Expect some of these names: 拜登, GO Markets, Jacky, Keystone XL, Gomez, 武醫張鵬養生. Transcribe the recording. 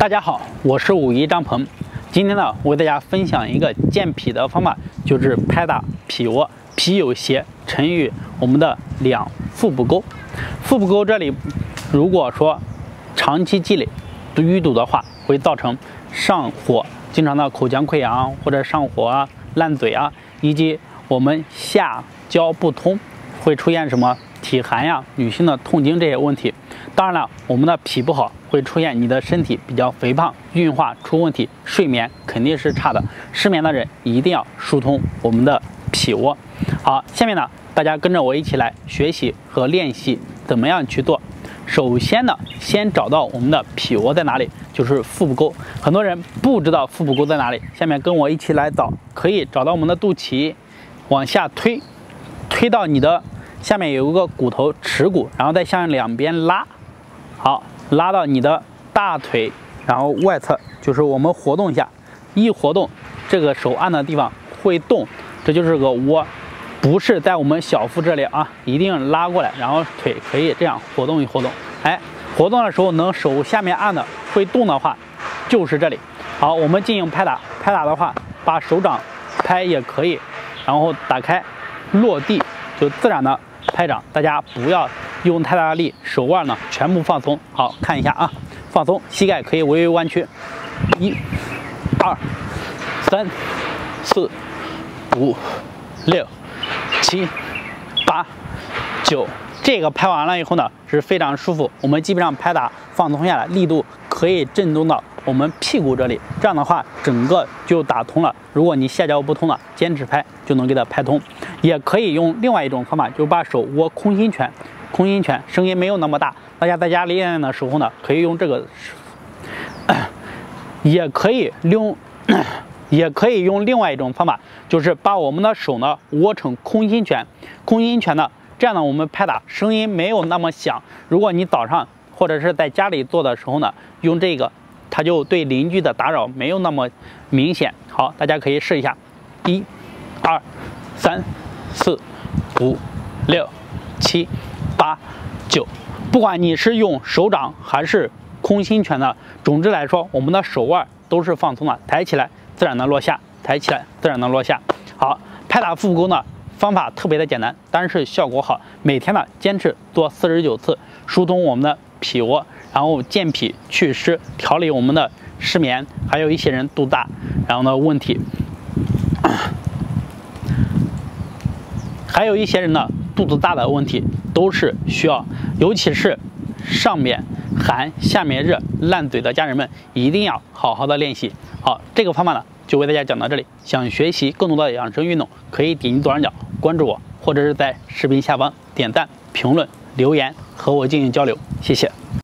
大家好，我是武艺张鹏。今天呢，我为大家分享一个健脾的方法，就是拍打脾窝。脾有邪，成于我们的两腹不沟。腹不沟这里，如果说长期积累淤堵的话，会造成上火，经常的口腔溃疡或者上火啊、烂嘴啊，以及我们下焦不通，会出现什么体寒呀、女性的痛经这些问题。当然了，我们的脾不好，会出现你的身体比较肥胖、运化出问题，睡眠肯定是差的。失眠的人一定要疏通我们的脾窝。好，下面呢，大家跟着我一起来学习和练习怎么样去做。首先呢，先找到我们的脾窝在哪里，就是腹部沟。很多人不知道腹部沟在哪里，下面跟我一起来找，可以找到我们的肚脐，往下推，推到你的下面有一个骨头耻骨，然后再向两边拉。好，拉到你的大腿，然后外侧，就是我们活动一下，一活动，这个手按的地方会动，这就是个窝，不是在我们小腹这里啊，一定拉过来，然后腿可以这样活动一活动。哎，活动的时候能手下面按的会动的话，就是这里。好，我们进行拍打，拍打的话，把手掌拍也可以，然后打开，落地就自然的拍掌，大家不要用太大的力，手腕呢全部放松。好，看一下啊，放松，膝盖可以微微弯曲，1、2、3、4、5、6、7、8、9。这个拍完了以后呢，是非常舒服。我们基本上拍打放松下来，力度可以震动到我们屁股这里，这样的话整个就打通了。如果你下焦不通了，坚持拍就能给它拍通。也可以用另外一种方法，就把手握空心拳。空心拳声音没有那么大，大家在家里练的时候呢，可以用这个，也可以用另外一种方法，就是把我们的手呢握成空心拳。空心拳呢，这样呢我们拍打声音没有那么响。如果你早上或者是在家里做的时候呢，用这个，它就对邻居的打扰没有那么明显。好，大家可以试一下，1、2、3、4、5、6、7、8、9。不管你是用手掌还是空心拳的，总之来说，我们的手腕都是放松的，抬起来自然的落下，抬起来自然的落下。好，拍打腹股沟呢，方法特别的简单，但是效果好。每天呢，坚持做49次，疏通我们的脾窝，然后健脾祛湿，调理我们的失眠，还有一些人肚大然后呢问题，还有一些人呢肚子大的问题，都是需要，尤其是上面寒下面热烂嘴的家人们，一定要好好的练习。好，这个方法呢就为大家讲到这里。想学习更多的养生运动，可以点击左上角关注我，或者是在视频下方点赞、评论、留言和我进行交流，谢谢。